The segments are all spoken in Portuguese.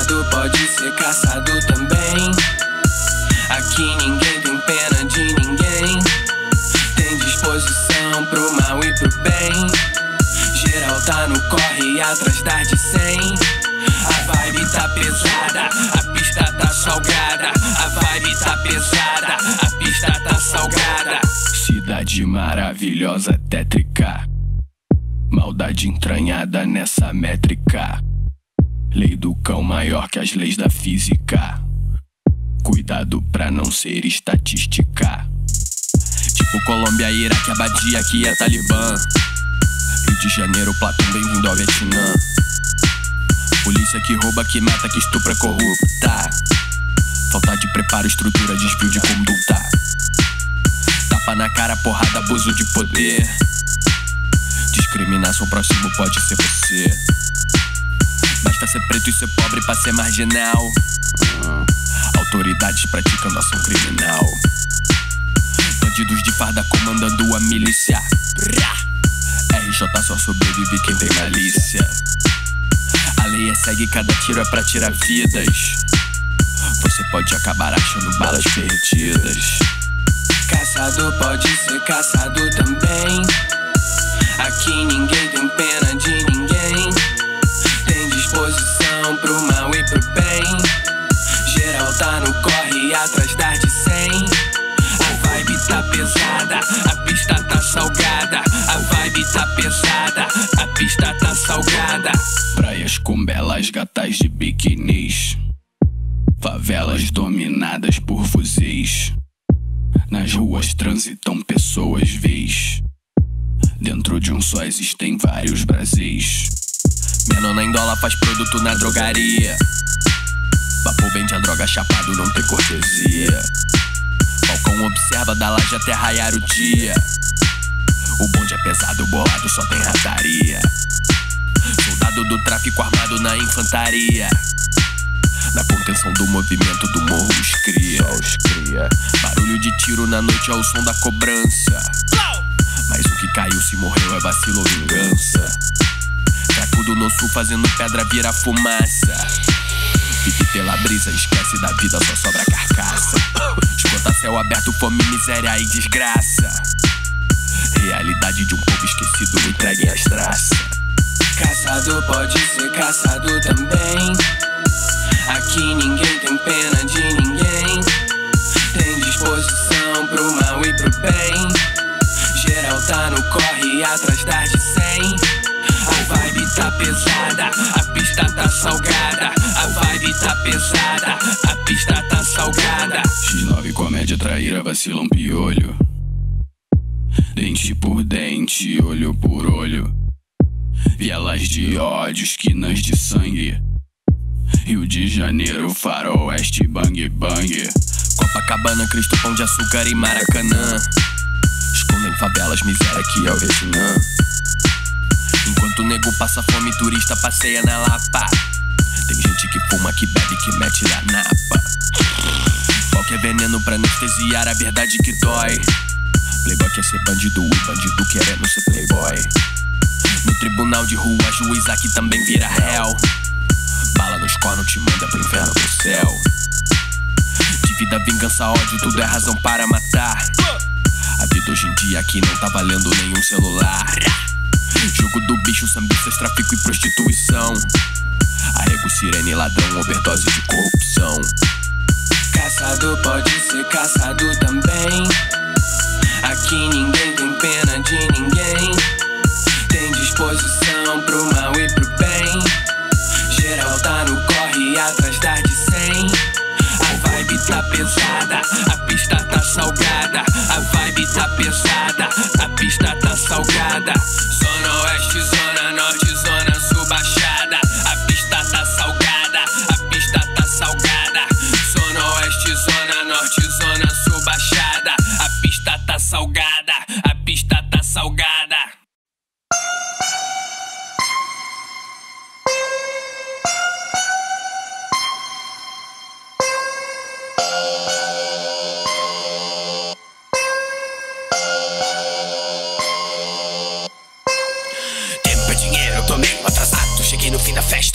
matado, pode ser caçado também. Aqui ninguém tem pena de ninguém. Tem disposição pro mal e pro bem. Geral tá no corre atrás das de 100. A vibe tá pesada, a pista tá salgada. A vibe tá pesada, a pista tá salgada. Cidade maravilhosa, tétrica. Maldade entranhada nessa métrica. Lei do cão maior que as leis da física. Cuidado pra não ser estatística. Tipo Colômbia, Iraque, Abadia, aqui é Talibã. Rio de Janeiro, Platão, bem-vindo ao Vietnã. Polícia que rouba, que mata, que estupra, corrupta. Falta de preparo, estrutura, desvio de conduta. Tapa na cara, porrada, abuso de poder. Discriminação, próximo pode ser você. Basta ser preto e ser pobre pra ser marginal. Autoridades praticando ação criminal. Bandidos de farda comandando a milícia. RJ só sobrevive quem tem malícia. A lei é segue, cada tiro é pra tirar vidas. Você pode acabar achando balas perdidas. Caçado pode ser caçado também. Aqui ninguém tem pena de ninguém. Tem disposição pro mal e pro bem. Geral tá no corre atrás das de 100. A vibe tá pesada, a pista tá salgada. A vibe tá pesada, a pista tá salgada. Praias com belas gatas de biquinis. Favelas dominadas por fuzis. Nas ruas transitam pessoas vis. Dentro de um só existem vários Brasis. Menor em dólar faz produto na drogaria. Papo vende a droga chapado, não tem cortesia. Falcão observa da laje até raiar o dia. O bonde é pesado, bolado, só tem rataria. Soldado do tráfico armado na infantaria. Na contenção do movimento do morro os cria. Barulho de tiro na noite ao som da cobrança. Mas o que caiu se morreu é vacilo ou vingança. Cracudo no sul fazendo pedra vira fumaça. Vive pela brisa, esquece da vida, só sobra carcaça. Esgota céu aberto, fome, miséria e desgraça. Realidade de um povo esquecido, entregue às traças. Caçado pode ser caçado também. Aqui ninguém tem pena de ninguém. Tem disposição pro mal e pro bem. Geral tá no corre atrás das de 100. A vibe tá pesada, a pista tá salgada. A vibe tá pesada, a pista tá salgada. X9, comédia, traíra, vacilão, piolho. Dente por dente, olho por olho. Vielas de ódio, esquinas de sangue. Rio de Janeiro, faroeste, bang bang. Copacabana, Cristo Pão de Açúcar e Maracanã. Escondem favelas, miséria que é o Vietnã. Enquanto o nego passa fome, turista passeia na Lapa. Tem gente que fuma, que bebe, que mete na napa. Qualquer veneno pra anestesiar a verdade que dói. Playboy quer ser bandido, o bandido querendo ser playboy. No tribunal de rua, juiz aqui também vira réu. Bala nos cornos te manda pro inferno, pro céu. Dívida, vingança, ódio, tudo é razão para matar. A vida hoje em dia aqui não tá valendo nenhum celular. Jogo do bicho, sambistas, tráfico e prostituição. Arrego, sirene, ladrão, overdose de corrupção. Caçado pode ser caçado também. Aqui ninguém tem pena de ninguém. Tem disposição pro mal e pro bem. Geral tá no corre atrás das de 100. A vibe tá pesada, a pista tá salgada. A vibe tá pesada, a pista tá salgada. Zona oeste, zona norte, zona sul, baixada. A pista tá salgada, a pista tá salgada. Zona oeste, zona norte, zona sul, baixada. A pista tá salgada, a pista tá salgada.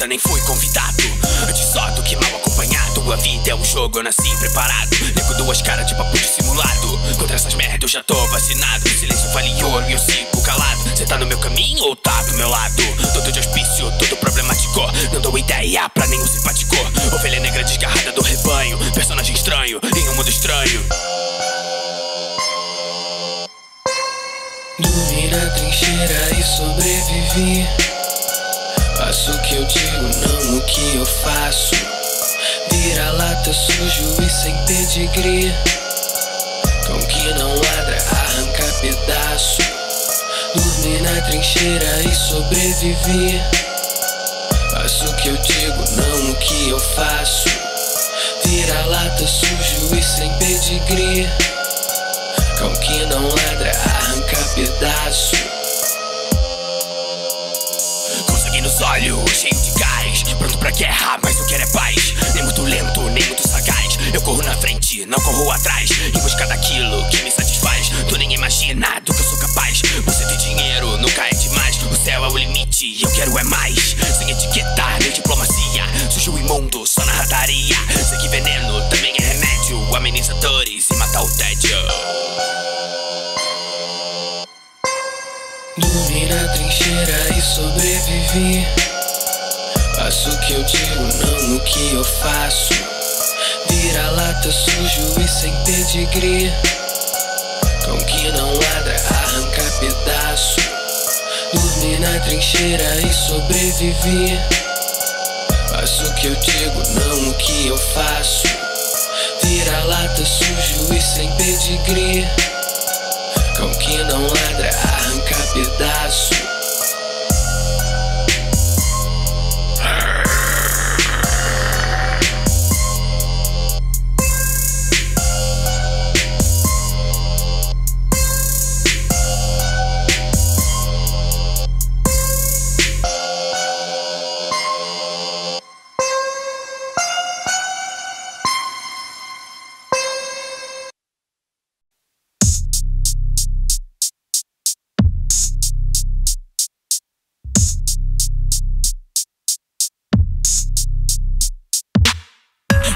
festa, nem fui convidado. Antes só do que mal acompanhado. A vida é um jogo, eu nasci preparado. Nego duas caras de papo dissimulado. Contra essas merdas eu já tô vacinado. Silêncio vale ouro e eu sigo calado. Cê tá no meu caminho ou tá do meu lado? Todo de hospício, todo problemático. Não dou ideia pra nenhum simpático. Ovelha negra desgarrada do rebanho. Personagem estranho em um mundo estranho. Dormi na trincheira e sobrevivi. Faço o que eu digo, não o que eu faço. Vira-lata sujo e sem pedigree. Cão que não ladra, arranca pedaço. Dormi na trincheira e sobrevivi. Faço o que eu digo, não o que eu faço. Vira-lata sujo e sem pedigree. Cão que não ladra, arranca pedaço. Com sangue nos olhos, cheio de gás. Pronto pra guerra, mas eu quero é paz. Nem muito lento, nem muito sagaz. Eu corro na frente, não corro atrás. Em busca daquilo que me satisfaz. Tu nem imagina do que eu sou capaz. Você tem dinheiro, nunca é demais. O céu é o limite e eu quero é mais. Sem etiqueta, nem diplomacia. Sujo imundo, só na rataria. Sei que veneno também é remédio. Ameniza dores e mata o tédio. Dormi na trincheira e sobrevivi. Faço o que eu digo, não o que eu faço. Vira-lata sujo e sem pedigree. Cão que não ladra, arranca pedaço. Dormi na trincheira e sobrevivi. Faço o que eu digo, não o que eu faço. Vira-lata sujo e sem pedigree. Cão que não ladra, arranca pedaço.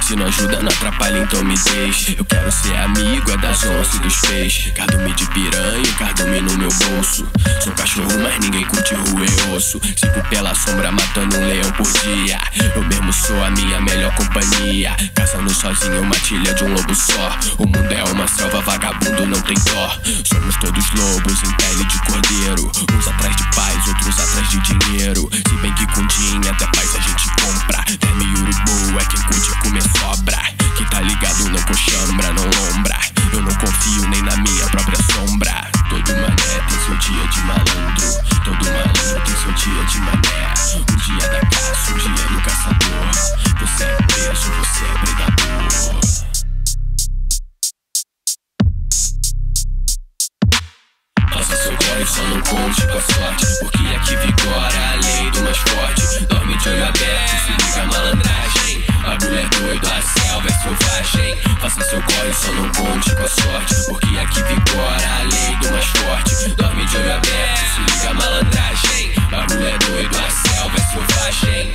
Se não ajuda, não atrapalha, então me deixe. Eu quero ser amigo, é das onças e dos peixes. Cardume de piranha, cardume no meu bolso. Sou cachorro, mas ninguém curte rua e osso. Sigo pela sombra, matando um leão por dia. Eu mesmo sou a minha melhor companhia. Caçando sozinho uma tilha de um lobo só. O mundo é uma selva, vagabundo não tem dó. Somos todos lobos em pele de cordeiro. Uns atrás de paz, outros atrás de dinheiro. Se bem que com dinheiro até paz a gente compra. Verme e urubu é quem curte comer só. Que tá ligado, não coxambra, não lombra. Eu não confio nem na minha própria sombra. Todo mané tem seu dia de malandro. Todo malandro tem seu dia de mané. Um dia da caça, um dia do caçador. Você é preso, você é predador. Passa seu corre, só não conte com a sorte. Porque aqui vigora a lei do mais forte. Dorme de olho aberto, se liga a malandragem. A mulher doida, a selva é selvagem. Faça seu corre, só não conte com a sorte. Porque aqui vigora a lei do mais forte. Dorme de olho aberto, se liga a malandragem. A mulher doida, a selva é selvagem.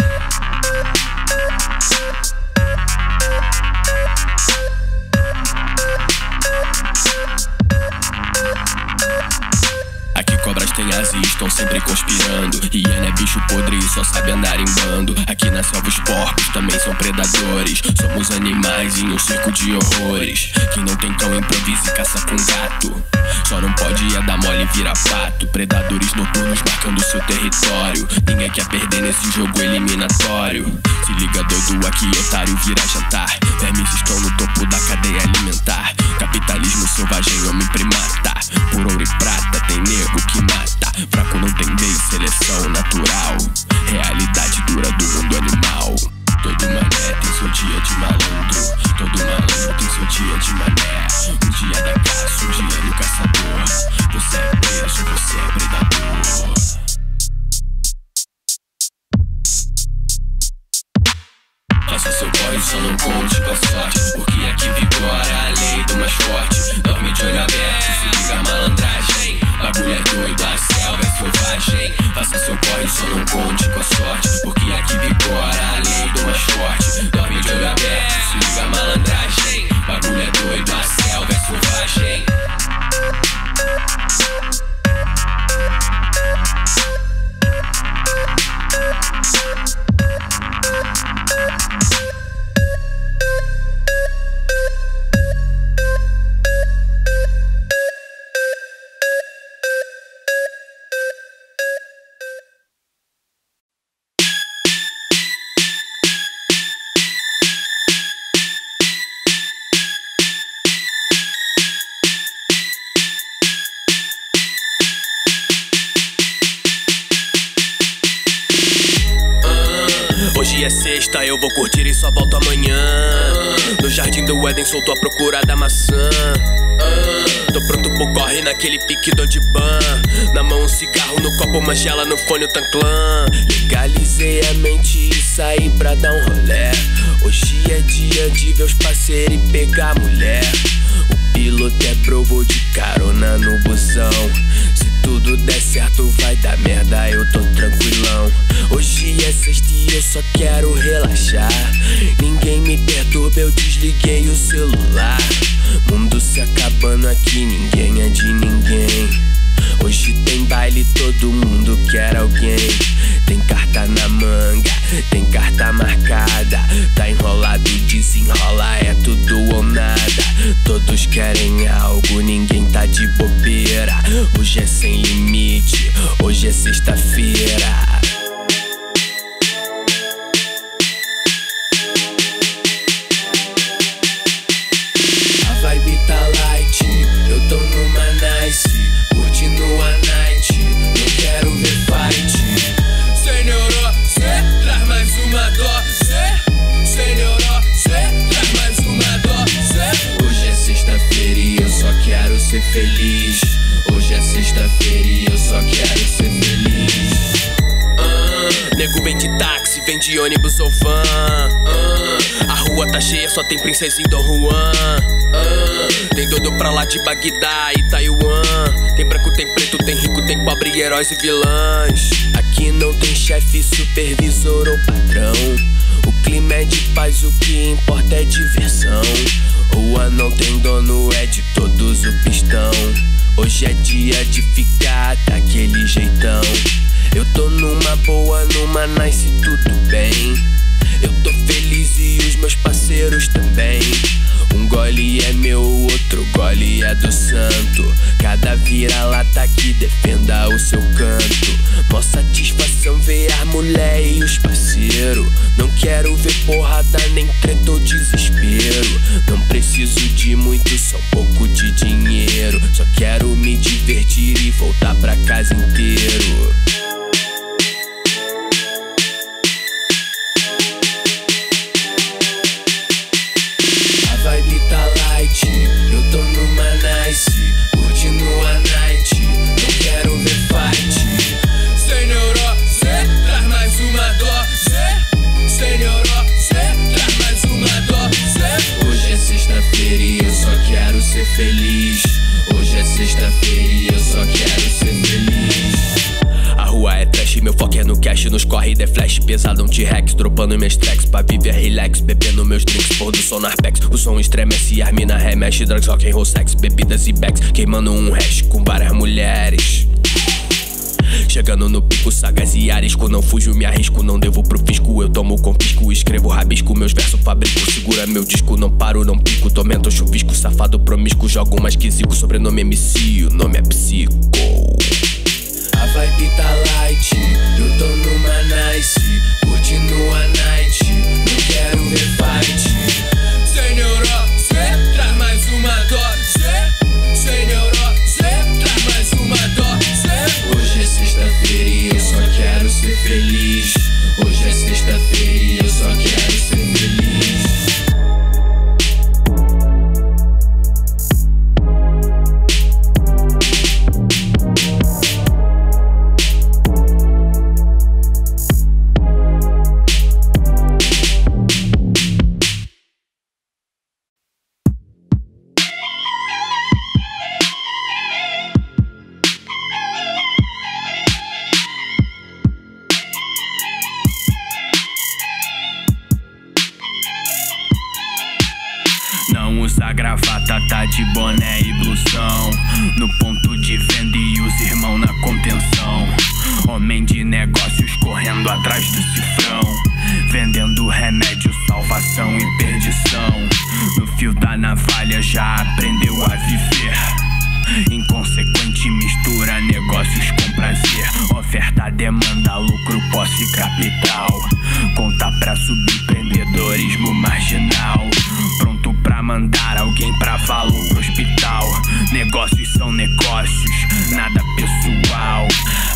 Aqui cobras têm asa e estão sempre conspirando. Hiena é bicho podre e só sabe andar em bando. Aqui na selva os porcos também são predadores. Somos animais em um circo de horrores. Quem não tem cão improvisa e caça com gato. Só não pode ir a dar mole e virar pato. Predadores noturnos marcando seu território. Ninguém quer perder nesse jogo eliminatório. Se liga doido aqui, otário, vira jantar. Vermes estão no topo da cadeia alimentar. Capitalismo selvagem, homem primata. Por ouro e prata tem negro que mata, fraco não tem lei, seleção natural. Realidade dura do mundo animal. Todo mané tem seu dia de malandro. Todo malandro tem seu dia de mané. Um dia da caça, um dia do caçador. Você é preso, você é predador. Faça seu corre, só não conte com a sorte. Porque aqui vigora a lei do mais forte. Dorme de olho aberto, se liga a malandragem. A mulher doida, cobra selvagem. Faça seu corre, só não conte com a sorte, porque aqui vigora a lei do mais forte. Dorme de olho aberto, se liga a malandragem. Bagulho é doido, a selva é selvagem. Hoje é sexta, eu vou curtir e só volto amanhã. No jardim do Éden sou à procura da maçã. Tô pronto pro corre naquele pique do Taliban. Na mão um cigarro, no copo uma gela, no fone o tanclã. Legalizei a mente e saí pra dar um rolé. Hoje é dia de ver os parceiros e pegar a mulher. O piloto é provou de carona no busão. Se tudo der certo vai dar merda, eu tô tranquilão. Hoje é sexta e eu só quero relaxar. Ninguém me perturba, eu desliguei o celular. Mundo se acabando aqui, ninguém é de ninguém. Hoje tem baile, todo mundo quer alguém. Tem carta na manga, tem carta marcada. Tá enrolado, desenrola, é tudo ou nada. Todos querem algo, ninguém tá de bobeira. Hoje é sem limite, hoje é sexta-feira. A vibe tá light, eu tô numa nice. Curtindo a night, não quero ver fight. Senhoró, cê traz mais uma dose. Senhoró, cê traz mais uma dose. Hoje é sexta-feira e eu só quero ser feliz. Hoje é sexta-feira e eu só quero ser feliz. Nego vem de táxi, vem de ônibus ou van. A rua tá cheia, só tem princesa em Don Juan. Tem doido pra lá de Bagdá e Taiwan. Tem branco, tem preto, tem rico, tem pobre, heróis e vilãs. Aqui não tem chefe, supervisor ou patrão. O clima é de paz, o que importa é diversão. Rua não tem dono, é de todos o pistão. Hoje é dia de ficar daquele jeitão. Eu tô numa boa, numa nice, tudo bem. Eu tô feliz e os meus parceiros também. Um gole é meu, outro gole é do santo. Cada vira-lata que defenda o seu canto. Mó satisfação ver a mulher e os parceiros. Não quero ver porrada, nem treta ou desespero. Não preciso de muito, só um pouco de dinheiro. Só quero me divertir e voltar pra casa inteiro. Eu tô numa nice, curtindo a night, não quero ver fight. Senhoró, cê traz mais uma dose. Senhoró, cê traz mais uma dose. Hoje é sexta-feira e eu só quero ser feliz. Hoje é sexta-feira e eu só quero ser feliz. A rua é trash, meu foco é no cash. Nos corre de flash, pesadão T-Rex. Dropando meus tracks, pra viver relax. Bebendo meus drinks, pôr do sol na Arpex. O som estremece, as mina remexe. Drugs, rock and roll, sex, bebidas e bags. Queimando um hash com várias mulheres. Chegando no pico, sagas e arisco. Não fujo, me arrisco, não devo pro fisco. Eu tomo confisco, escrevo rabisco. Meus versos fabrico, segura meu disco. Não paro, não pico, tormento chuvisco. Safado promíscuo, jogo mais que zico. Sobrenome MC, o nome é Psico. A vibe tá light, eu tô numa nice, curtindo a night, não quero ver fight. Senhoró, cê traz mais uma dose. Senhoró, cê traz mais uma dose. Hoje é sexta-feira e eu só quero ser feliz. Hoje é sexta-feira e eu só quero ser feliz. usa gravata, tá de boné e blusão. No ponto de venda e os irmãos na contenção. Homem de negócios correndo atrás do cifrão, vendendo remédio, salvação e perdição. No fio da navalha já aprendeu a viver. Inconsequente mistura negócios com prazer. Oferta, demanda, lucro, posse, capital. Conta pra subir, empreendedorismo marginal. Pronto pra mandar alguém pra valo pro hospital. Negócios são negócios, nada pessoal.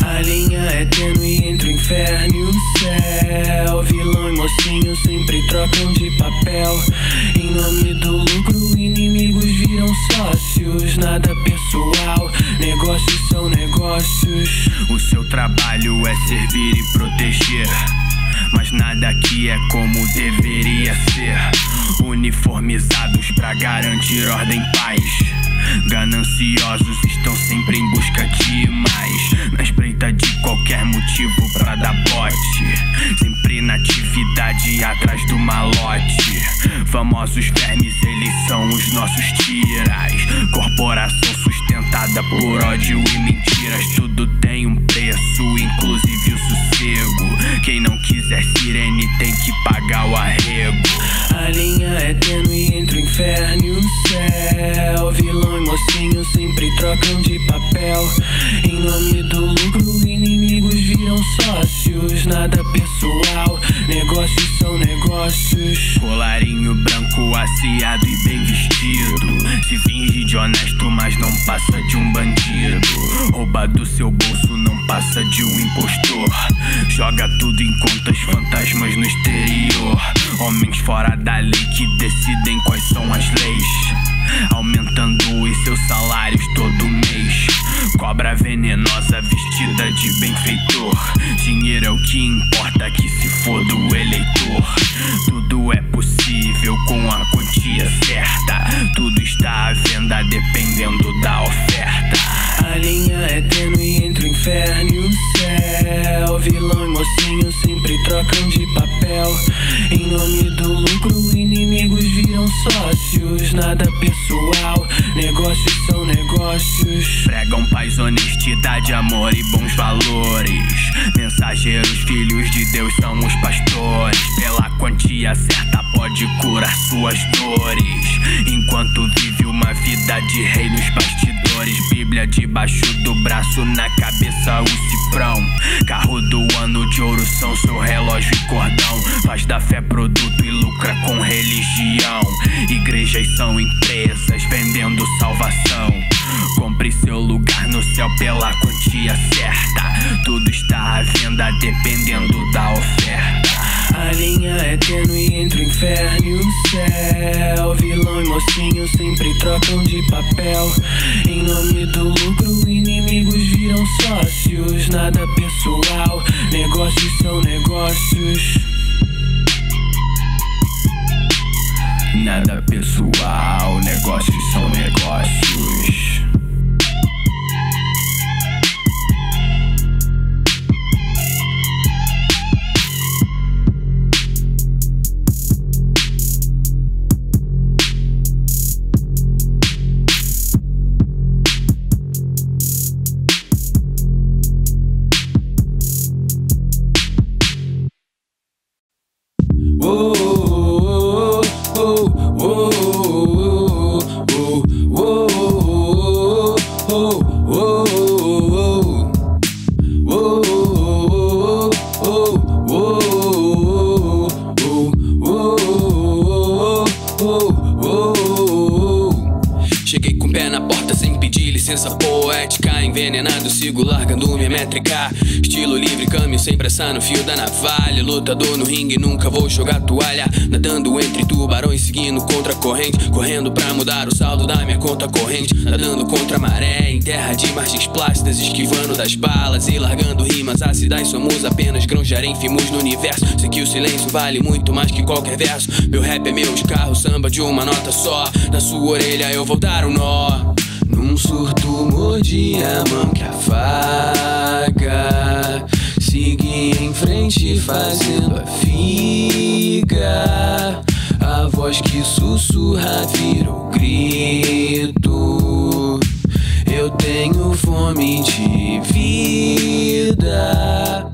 A linha é tênue entre o inferno e o céu. Vilão e mocinho sempre trocam de papel. Em nome do lucro, inimigos viram sócios. Nada pessoal, negócios são negócios. O seu trabalho é servir e proteger, mas nada aqui é como deveria ser. Uniformizados pra garantir ordem e paz, gananciosos estão sempre em busca de mais. Na espreita de qualquer motivo pra dar bote, sempre na atividade atrás do malote. Famosos vermes, eles são os nossos tiras. Corporação sustentada por ódio e mentiras. Tudo tem um preço, inclusive o sossego. Quem não quiser sirene tem que pagar o arrego. A linha é tênue entre o inferno e o céu. Vilão e mocinho sempre trocam de papel. Em nome do lucro, inimigos viram sócios. Nada pessoal, negócios são negócios. Colarinho branco, asseado e bem vestido, se finge de honesto, mas não passa de um bandido. Rouba do seu bolso, não passa de um impostor. Joga tudo em contas, fantasmas no exterior. Homens fora da lei que decidem quais são as leis, aumentando os seus salários todo mês. Cobra venenosa vestida de benfeitor. Dinheiro é o que importa, que se for do eleitor. Tudo é possível com a quantia certa. Tudo está à venda dependendo da oferta. A linha é tênue entre o inferno e o céu. Vilão e mocinho sempre trocam de papel. Em nome do lucro, inimigos viram sócios. Nada pessoal, negócios são negócios. Pregam paz, honestidade, amor e bons valores. Mensageiros, filhos de Deus são os pastores. Pela quantia certa pode curar suas dores, enquanto vive uma vida de rei nos bastidores. Bíblia de debaixo do braço, na cabeça o ciprão. Carro do ano de ouro são seu relógio e cordão. Faz da fé produto e lucra com religião. Igrejas são empresas vendendo salvação. Compre seu lugar no céu pela quantia certa. Tudo está à venda dependendo da oferta. A linha é tênue entre o inferno e o céu. Vilão e mocinho sempre trocam de papel. Em nome do lucro, inimigos viram sócios. Nada pessoal, negócios são negócios. Nada pessoal, negócios são negócios. No fio da navalha, lutador no ringue, nunca vou jogar toalha. Nadando entre tubarões, seguindo contra a corrente, correndo pra mudar o saldo da minha conta corrente. Nadando contra a maré, em terra de margens plácidas, esquivando das balas e largando rimas ácidas. Somos apenas grãos de areia, infimos no universo. Sei que o silêncio vale muito mais que qualquer verso. Meu rap é meu escarro, samba de uma nota só. Na sua orelha eu vou dar um nó. Num surto mordi a mão que a faca, segui em frente fazendo a figa. A voz voz que sussurra vira um grito. Eu tenho fome de vida.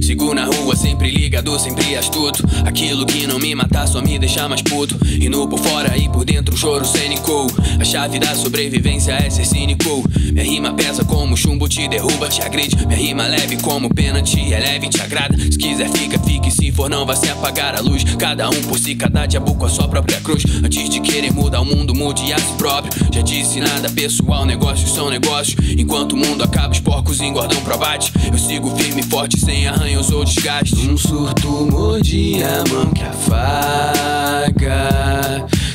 Sigo na rua, sempre ligado, sempre astuto. Aquilo que não me mata só me deixa mais puto. Indo por fora e por dentro um choro cênico. A chave da sobrevivência é ser cínico. Minha rima pesa como chumbo, te derruba, te agride. Minha rima leve como pena, te eleve, te agrada. Se quiser fica, fique, se for não vai se apagar a luz. Cada um por si, cada diabo com a sua própria cruz. Antes de querer mudar o mundo, mude a si próprio. Já disse nada pessoal, negócios são negócios. Enquanto o mundo acaba, os porcos engordam pro abate. Eu sigo firme e forte, sem arranhar ou desgaste. Um surto morde a mão que afaga.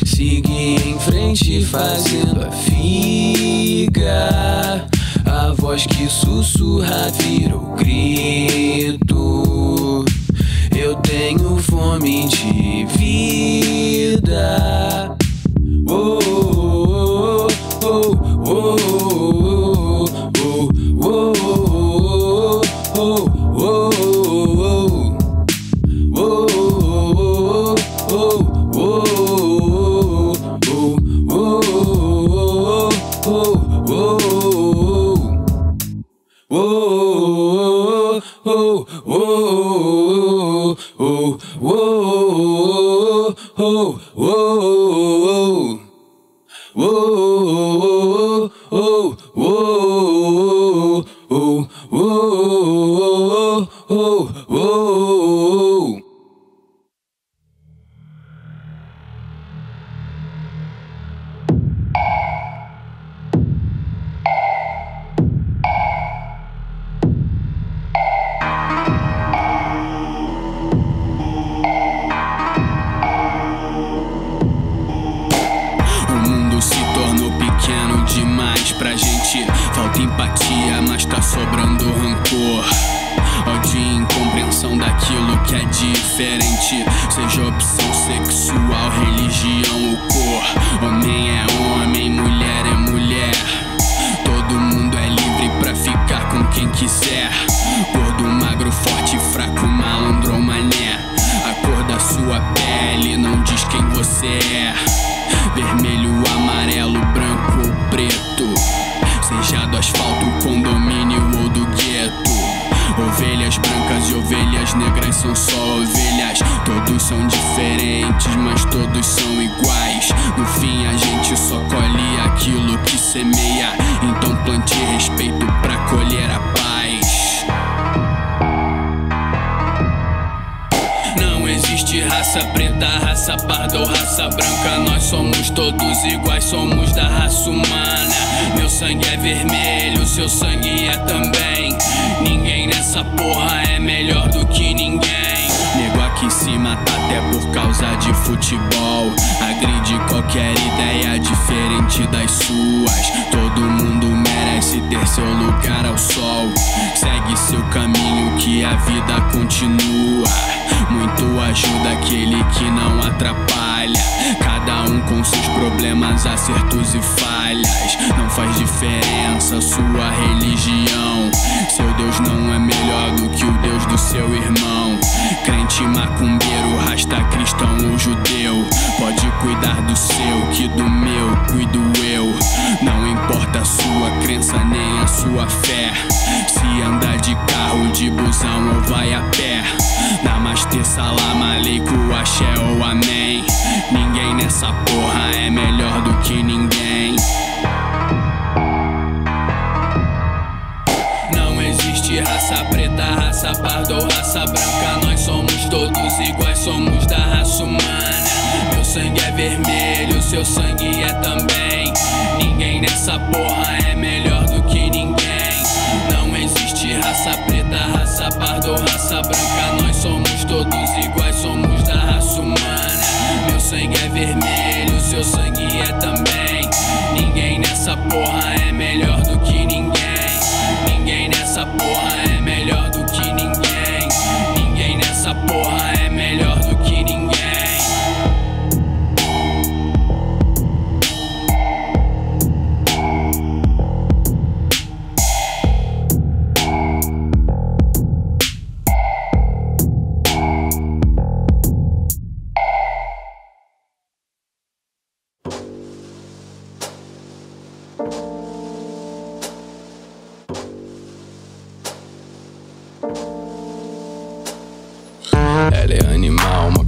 Segui em frente fazendo a figa. A voz que sussurra vira o grito. Eu tenho fome de vida. Oh, oh, oh, oh, oh, oh, oh, oh, oh, oh, oh.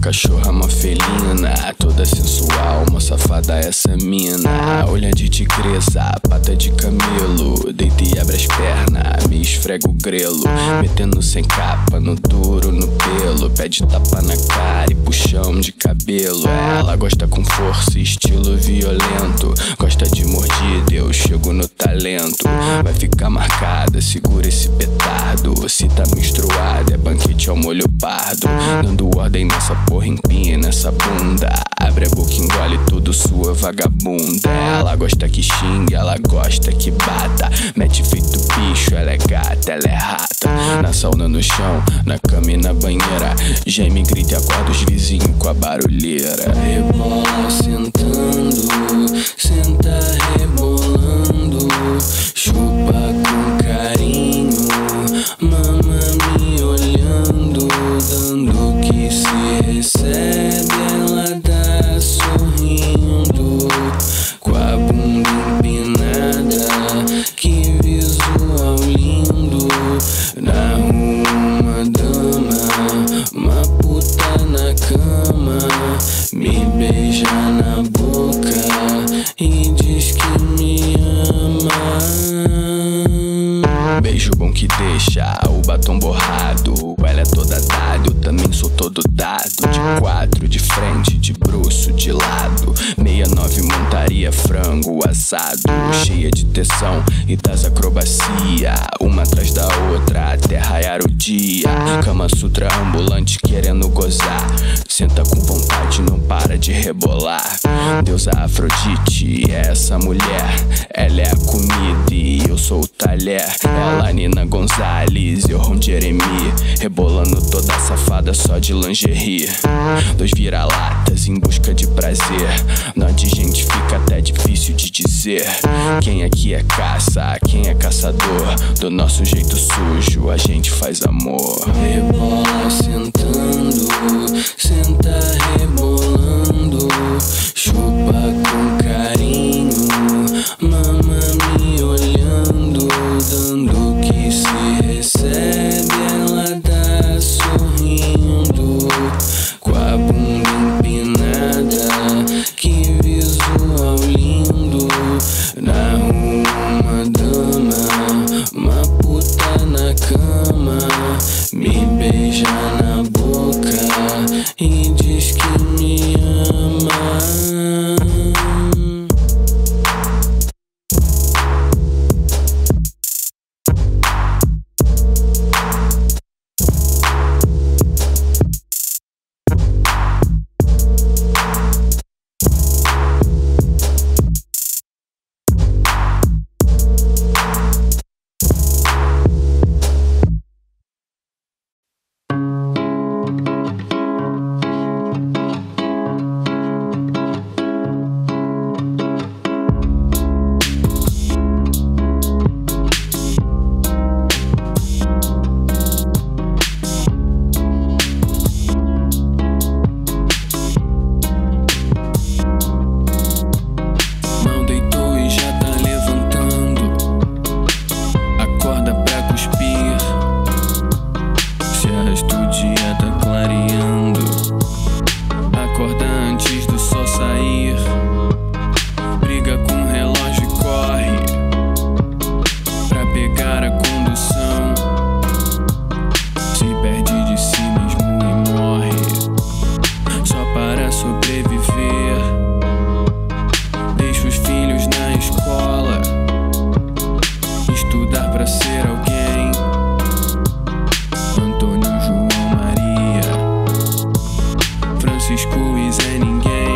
cachorra, uma felina, toda sensual, uma safada essa mina. Olha de tigresa, pata de camelo, deita e abre as pernas, me esfrega o grelo, metendo sem capa, no duro, no pelo, pede tapa na cara e puxão de cabelo. Ela gosta com força, estilo violento, gosta de mordida, eu chego no talento. Vai ficar marcada, segura esse petardo, se tá menstruada, é banquete ao molho pardo, dando ordem nessa porra, empina essa bunda, abre a boca, engole tudo, sua vagabunda. Ela gosta que xingue, ela gosta que bata, mete feito bicho, ela é gata, ela é rata. Na sauna, no chão, na cama e na banheira, geme, grita e acorda os vizinhos com a barulheira. Rebola sentando, senta rebolando, chupa com carinho, mama me olhando, dando o que se recebe, ela tá sorrindo, com a bunda empinada, que visual lindo. Na rua uma dama, uma puta na cama, me beija na boca e diz que me ama. Beijo bom que deixa o batom borrado, ela é toda dada, eu também sou todo dado. De quatro, de frente, de bruço, de lado, 69 montaria, frango assado, cheia de tensão e das acrobacia, uma atrás da outra até raiar o dia. Kama Sutra ambulante querendo gozar, senta com vontade, não para de rebolar. Deusa Afrodite é essa mulher, ela é a comida e eu sou o talher. Ela Nina Gonzalez, eu Ron Jeremy, rebolando toda safada só de lingerie. Dois vira-latas em busca de prazer, nó de gente fica até difícil de dizer quem aqui é caça, quem é caçador. Do nosso jeito sujo a gente faz amor. Rebola sentando, senta rebolando, chupa com carinho, mama me olhando, dando o que se recebe, ela tá sorrindo, com a bunda empinada, que visual lindo. Na rua uma dama, uma puta na cama, me beija na boca e diz que me ama. Francisco e Zé Ninguém.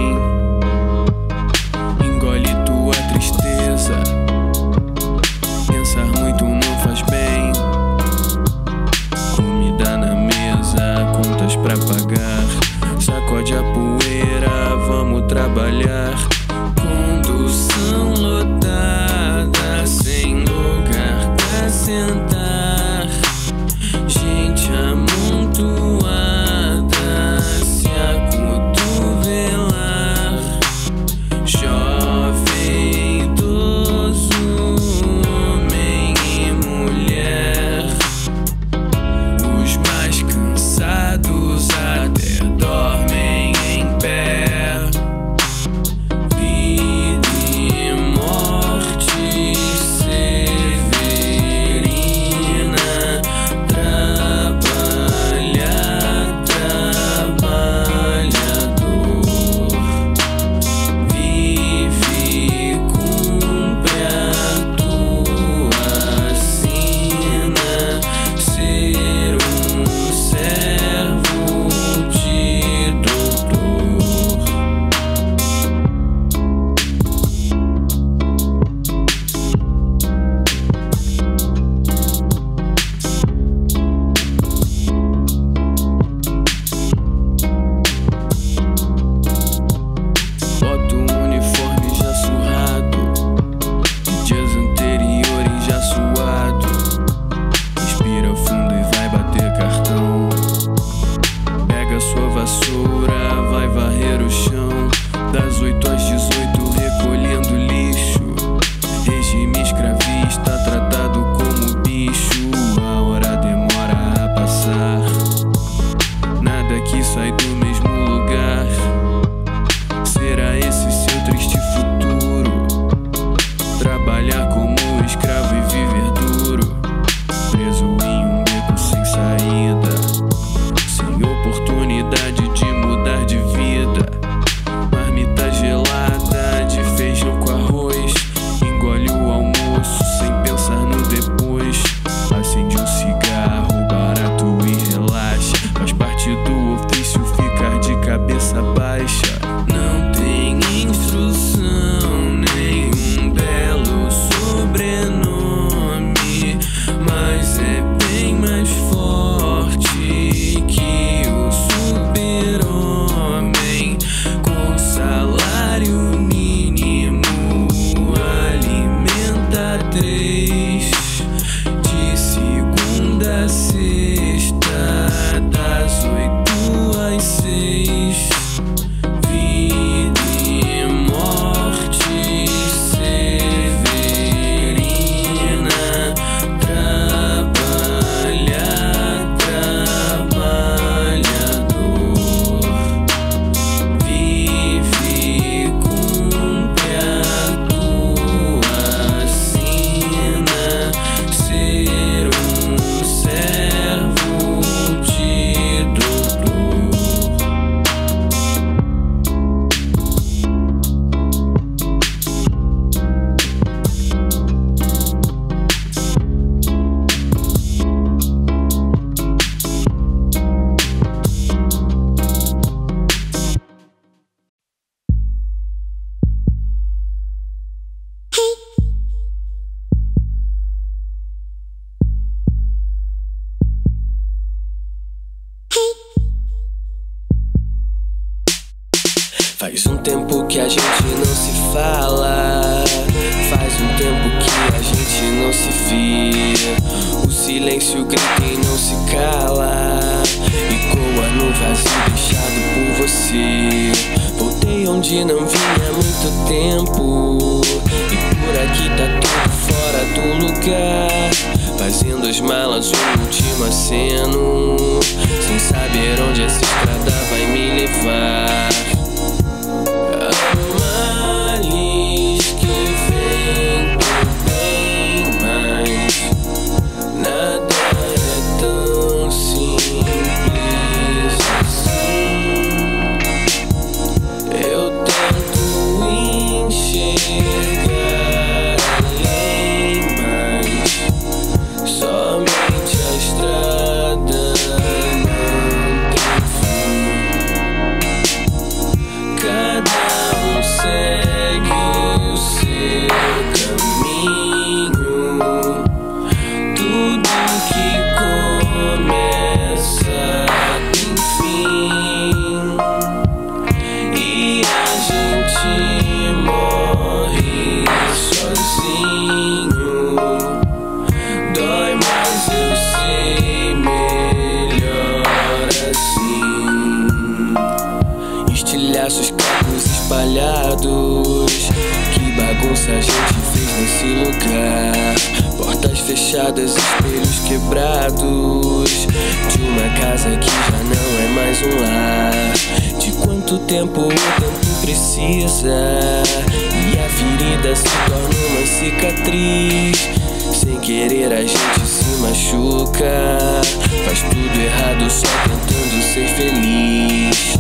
Faz um tempo que a gente não se fala, faz um tempo que a gente não se via. O silêncio grita e não se cala, e coa no vazio deixado por você. Voltei onde não vinha há muito tempo, e por aqui tá tudo fora do lugar. Fazendo as malas, um último aceno, sem saber onde essa estrada vai me levar. Há males que vêm do bem, mas nada é tão simples assim. Eu tento enxergar espalhados. Que bagunça a gente fez nesse lugar. Portas fechadas, espelhos quebrados, de uma casa que já não é mais um lar. De quanto tempo o tempo precisa, e a ferida se torna uma cicatriz. Sem querer a gente se machuca, faz tudo errado só tentando ser feliz.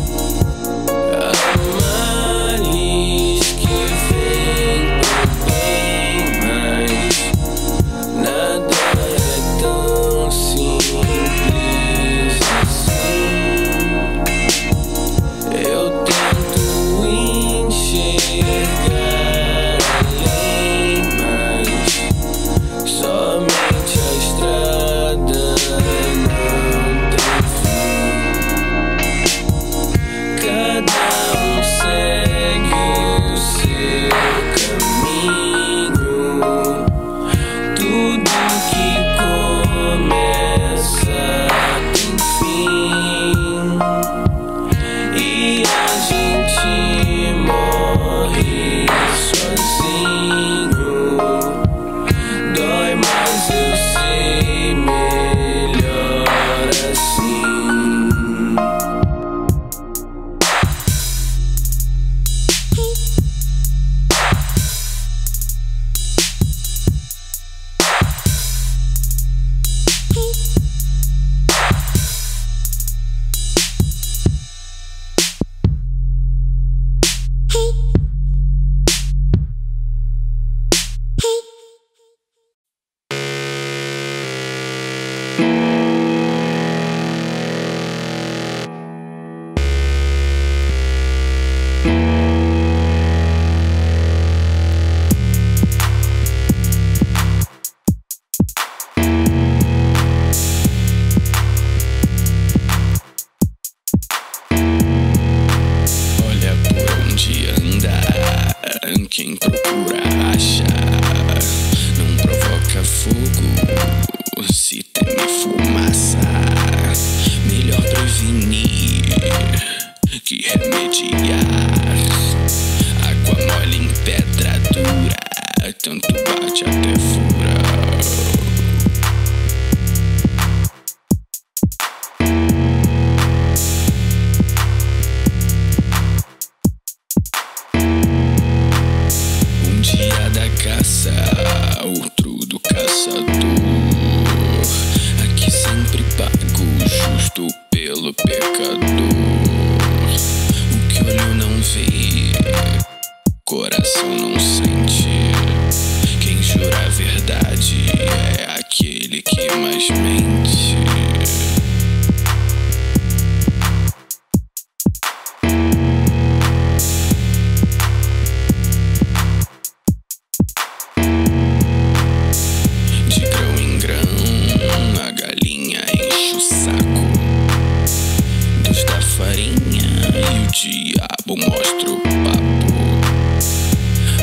Bom, mostro o papo.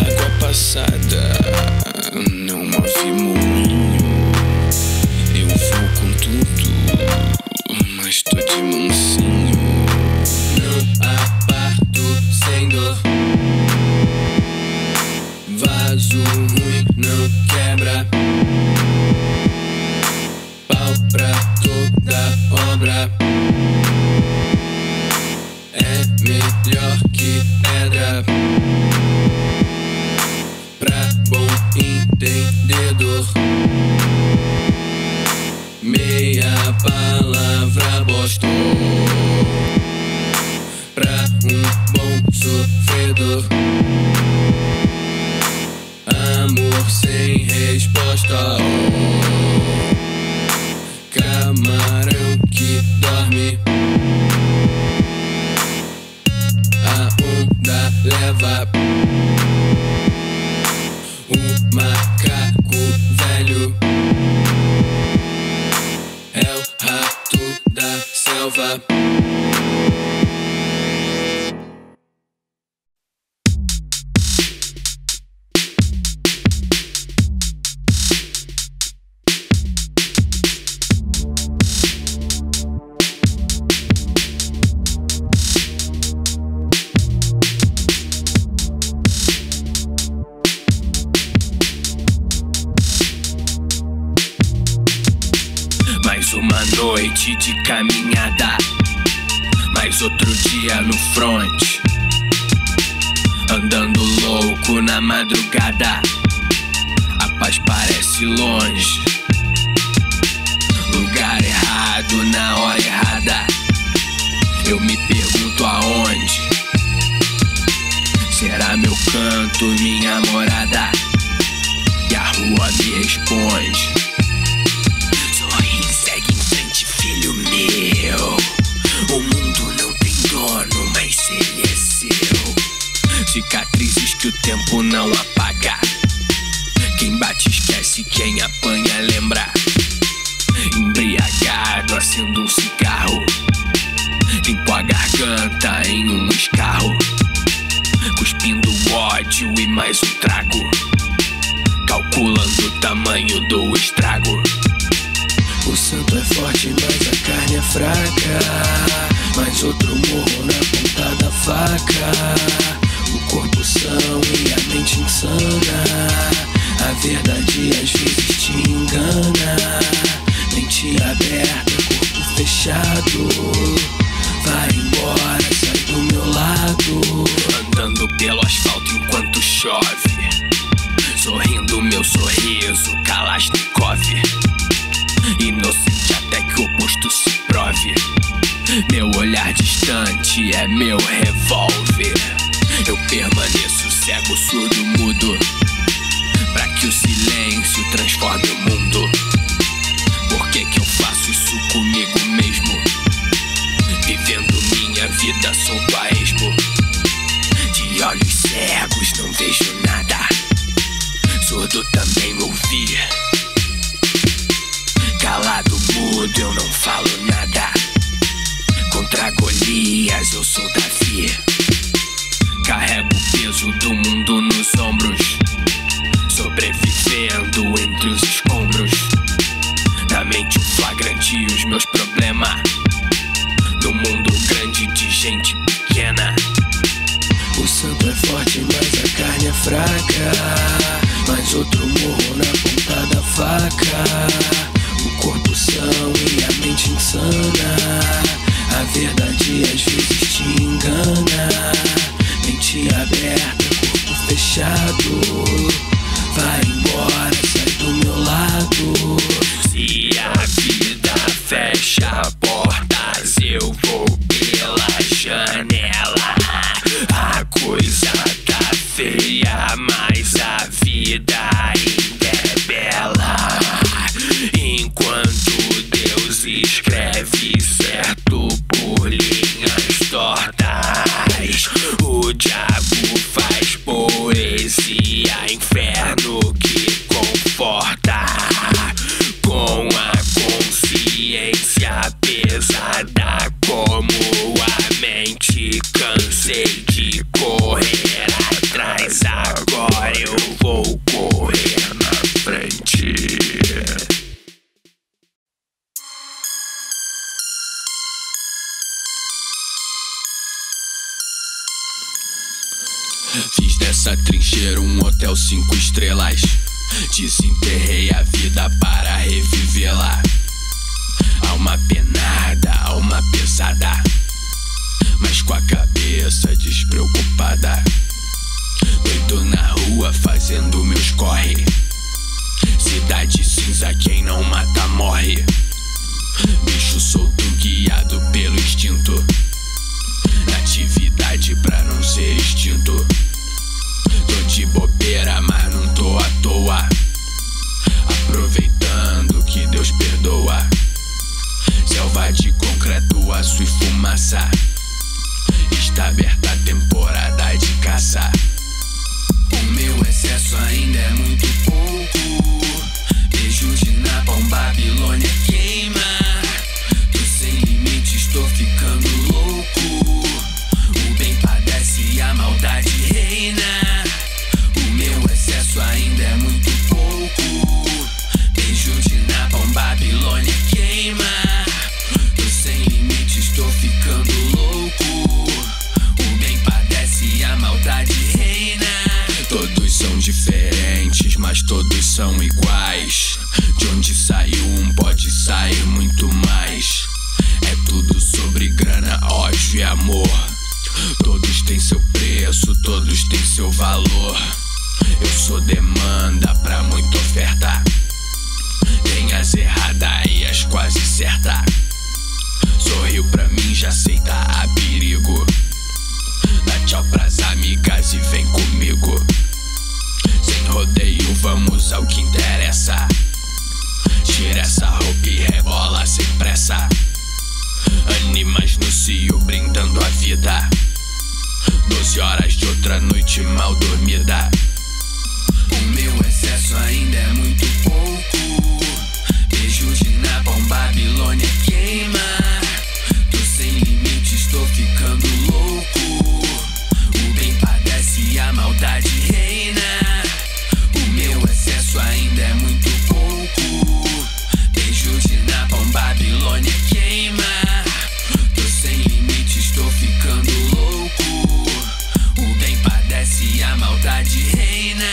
Água passada, não havia moinho. Eu vou com tudo, mas tô de mansinho. Não aparto sem dor. Vaso ruim não quebra. Pau pra toda obra. Melhor que pedra, pra bom entendedor. Meia palavra bosta, pra bom sofredor. Amor sem resposta, camarão que dorme. Leva o macaco velho, é o rato da selva. Noite de caminhada, mais outro dia no front, andando louco na madrugada. A paz parece longe, lugar errado na hora errada. Eu me pergunto aonde será meu canto, minha morada. E a rua me responde. O mundo não tem dono, mas ele é seu. Cicatrizes que o tempo não apaga. Quem bate esquece, quem apanha lembra. Embriagado, acendo um cigarro. Limpo a garganta em um escarro. Cuspindo ódio e mais um trago. Calculando o tamanho do estrago. O santo é forte, mas a carne é fraca. Mais outro morro na ponta da faca. O corpo são e a mente insana. A verdade às vezes te engana. Mente aberta, corpo fechado. Vai embora, sai do meu lado. Andando pelo asfalto enquanto chove. Sorrindo meu sorriso, Kalashnikov. Inocente até que o oposto se prove. Meu olhar distante é meu revólver. Eu permaneço cego, surdo, mudo, pra que o silêncio transforme o mundo. Por que que eu faço isso comigo mesmo? Vivendo minha vida sou paesmo. De olhos cegos não vejo nada. Surdo também ouvi. Calado, mudo, eu não falo nada. Contra Golias, eu sou Davi. Carrego o peso do mundo nos ombros, sobrevivendo entre os escombros. Na mente o flagrante e os meus problemas. No mundo grande de gente pequena. O santo é forte, mas a carne é fraca. Mais outro morro na ponta da faca. O corpo são e a mente insana. A verdade às vezes te engana. Mente aberta, corpo fechado. Vai embora, sai do meu lado. Se a vida fecha portas, eu vou pela janela. A coisa tá feia, mas a vida ainda é bela. Enquanto Deus escreve certo por linhas tortas, o diabo faz poesia, inferno que conforta. Com a consciência pesada como a mente, cansei de correr. correr atrás, agora eu vou correr na frente. Fiz dessa trincheira um hotel 5 estrelas. Desenterrei a vida para revivê-la. Alma penada, alma pesada, mas com a cabeça despreocupada. Doido na rua fazendo meus corre. Cidade cinza, quem não mata morre. Bicho solto guiado pelo instinto. Natividade pra não ser extinto. Tô de bobeira, mas não tô à toa. Aproveitando que Deus perdoa. Selva de concreto, aço e fumaça. Está aberta a temporada de caça. O meu excesso ainda é muito pouco. Beijo de Napalm, Babilônia queima. Tô sem limite, estou ficando louco. O bem padece e a maldade reina. O meu excesso ainda é muito pouco. Beijo de Napalm, Babilônia queima. Tô sem limite, estou ficando louco. O bem padece e a maldade reina. Todos são diferentes, mas todos são iguais. De onde saiu um pode sair muito mais. É tudo sobre grana, ódio e amor. Todos têm seu preço, todos têm seu valor. Eu sou demanda pra muita oferta. Tem as erradas e as quase certas. Sorriu pra mim, já aceita a perigo. Dá tchau pras amigas e vem comigo. Sem rodeio, vamos ao que interessa. Tira essa roupa e rebola sem pressa. Animais no cio brindando a vida. 12 horas de outra noite mal dormida. O meu excesso ainda é muito pouco. Beijo de Napalm, Babilônia queima. Tô sem limite, estou ficando louco. O bem padece e a maldade reina. O meu excesso ainda é muito pouco. Beijo de Napalm, Babilônia queima. Tô sem limite, estou ficando louco. O bem padece e a maldade reina.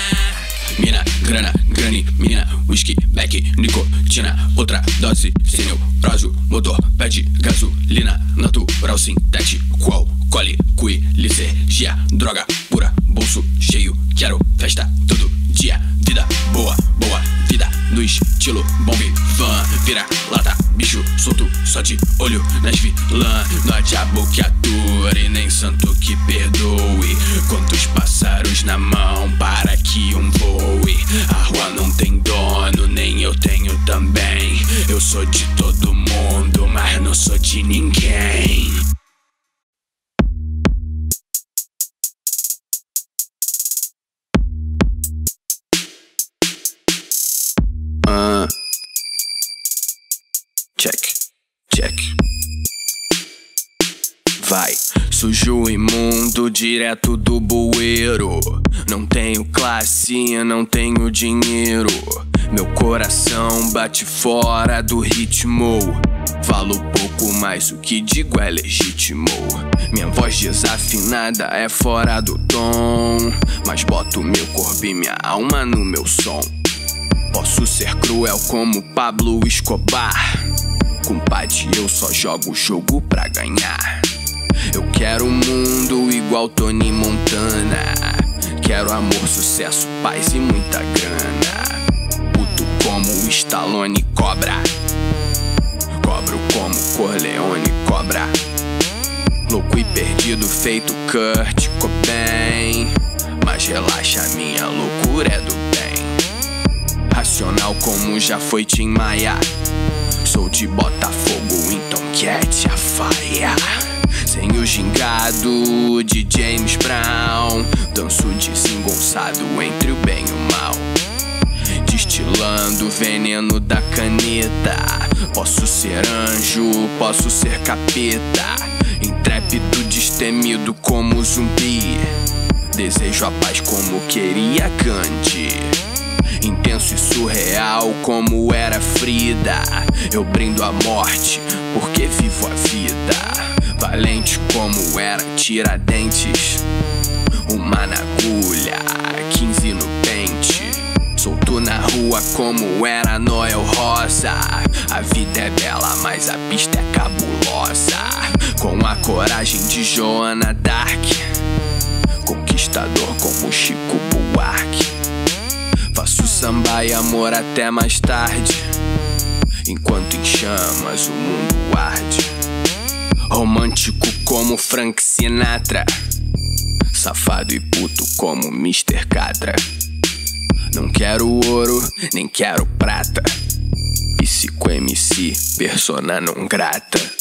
Mina, grana, grani, mina, whisky, beck, nicotina. Outra dose, senil, prazo, motor, pede, gasolina. Natural, sintético, qual, cole, cui, lice, gia, droga pura, bolso cheio. Quero festa todo dia, vida boa, boa vida. No estilo bombe, fã, vira, lata, bicho solto, só de olho nas vilã. Não há diabo que ature, nem santo que perdoe. Quantos pássaros na mão para que um voe. A rua não tem dono, nem eu tenho também. Eu sou de todo mundo, mas não sou de ninguém. Check, check. Vai, sujo imundo direto do bueiro. Não tenho classe, não tenho dinheiro. Meu coração bate fora do ritmo. Falo pouco, mas o que digo é legítimo. Minha voz desafinada é fora do tom, mas boto meu corpo e minha alma no meu som. Posso ser cruel como Pablo Escobar. Compadre, eu só jogo o jogo pra ganhar. Eu quero um mundo igual Tony Montana. Quero amor, sucesso, paz e muita grana. Puto como Stallone cobra. Cobro como Corleone cobra. Louco e perdido feito Kurt Cobain. Mas relaxa, minha loucura é do bem. Racional como já foi Tim Maia. Sou de Botafogo, então quete a faia. Sem o gingado de James Brown, danço desengonçado entre o bem e o mal. Destilando o veneno da caneta. Posso ser anjo, posso ser capeta. Intrépido, destemido como zumbi. Desejo a paz como queria Gandhi, intenso e surreal como era Frida. Eu brindo a morte porque vivo a vida, valente como era Tiradentes. Uma na agulha, 15 no pente, solto na rua como era Noel Rosa. A vida é bela, mas a pista é cabulosa. Com a coragem de Joana Dark, conquistador como Chico Buarque. Faço samba e amor até mais tarde, enquanto em chamas o mundo arde. Romântico como Frank Sinatra, safado e puto como Mr. Catra. Não quero ouro, nem quero prata, Psico MC, persona non grata.